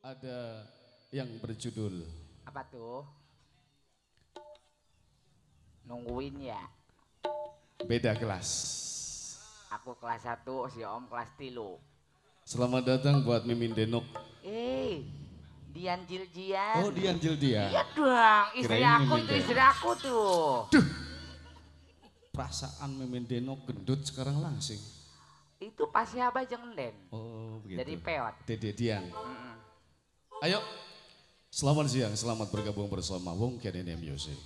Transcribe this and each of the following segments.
ada yang berjudul apa tuh? Nungguin ya. Beda kelas. Aku kelas 1, si Om kelas 3. Selamat datang buat Mimin Denok. Dian Jiljian. Oh, Dian Jiljian. Iya dong, istri aku tuh. Duh. Perasaan Mimin Denok gendut sekarang langsing. Itu pasti abah jengden. Oh, begitu. Jadi peot. Dede Dian. Ayo. Selamat siang, selamat bergabung bersama Wong Kenene Music.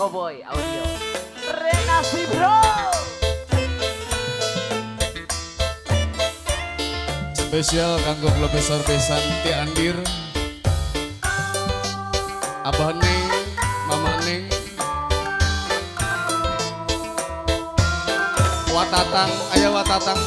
Cowboy Audio Renasty Bro. Spesial kanggo klobesor besan Ti Andir, Abah Neng, Mama Neng, Watatang, ayah Watatang.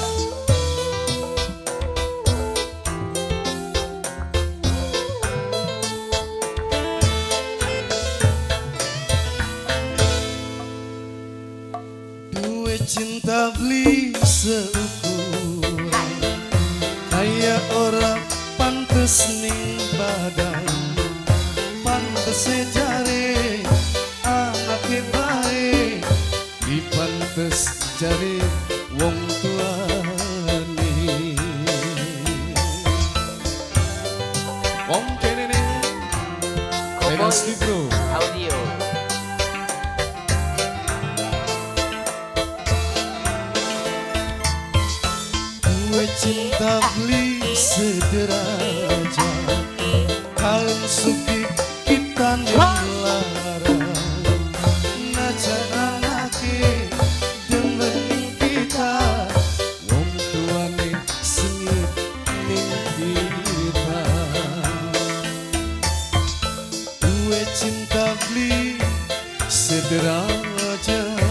Cinta beli seukur, kaya orang pantes ning badan, pantes jari anak baik, dipantes jari wong tua nih. Wong kene nih, Renasty Bro Audio. Cinta beli sederajat, kalem suki kita nelayan, najan anaknya demenin kita, wong tuane sengit ning kita. Duwe cinta beli sederajat.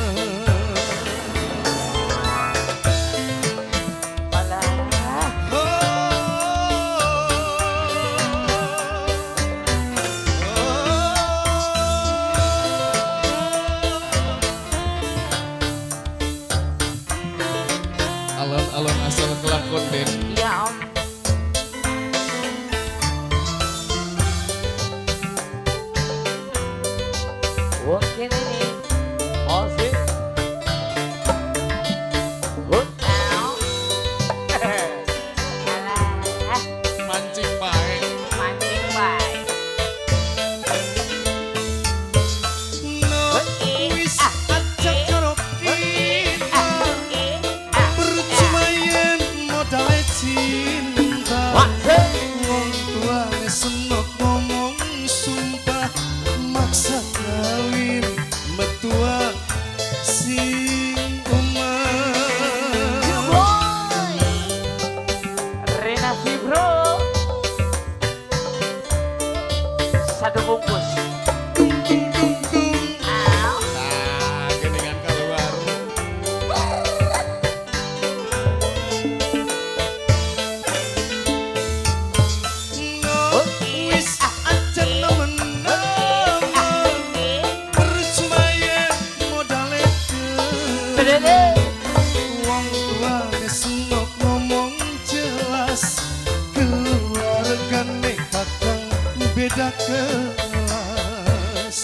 Beda kelas.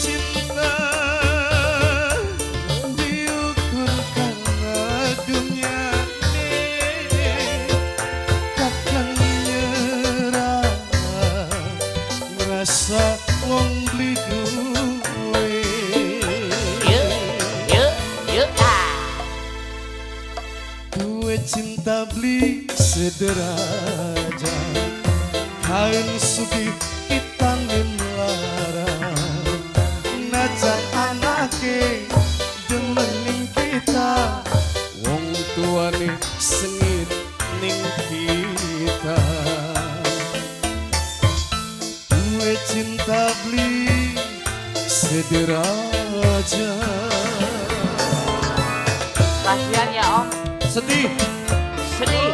Cinta diukur karena dunia ini, takkan nyerah merasa wong beli duit. cinta beli sederajat, kain suki hitam melarang, najan anake demening kita, wong tuane sengit ning kita. Duwe cinta beli sederajat. Kasihan ya Om. Sedih, sedih.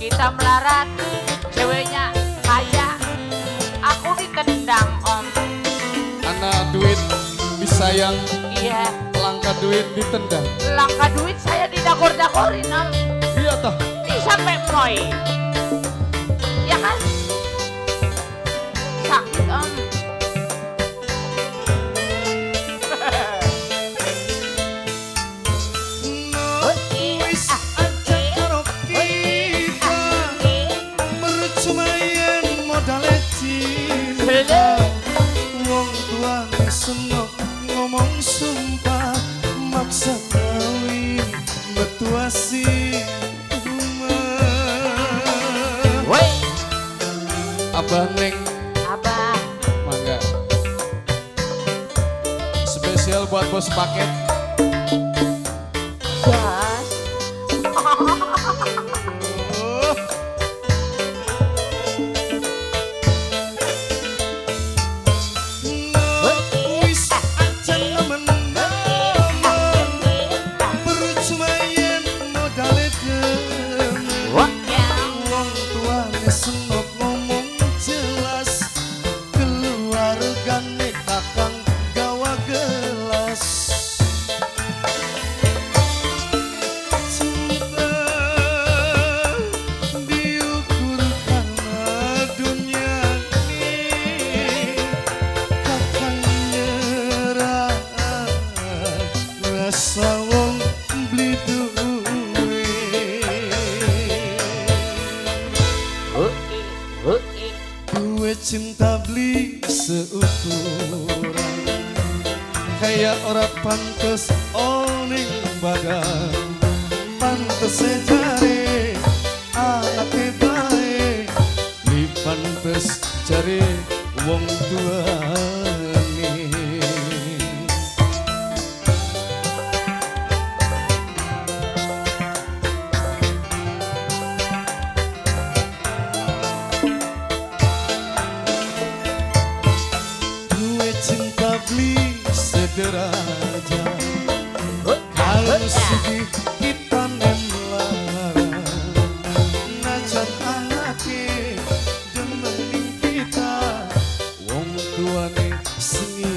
Kita melarat, ceweknya kaya, aku dikendang Om. Anak duit disayang, iya. Langka duit ditendang. Langka duit saya didakor-dakorin Om. Iya toh. Ini sampai moy. Ya kan? Sakit Om. Mercumayan modal cinta, wong tuang seno ngomong sumpah, maksa kawin metuasi. Abang Neng, abang, mangga. Spesial buat bos paket. Bos. Wis acan menang, percumayan modal demen. Wong tuane senop ngomong jelas, keluargane kakang gawa gelas. Cinta diukur karena dunia ini, kakang nyerah rasa wong beli duit. Duwe cinta beli seukuran, kayak ora pantes oning badan, pantes cari anaknya baik, li pantes cari wong tuane. Cinta beli sederajat, kalau sedih hitam dan melarang, najan anake demening kita, wong tuane sengit.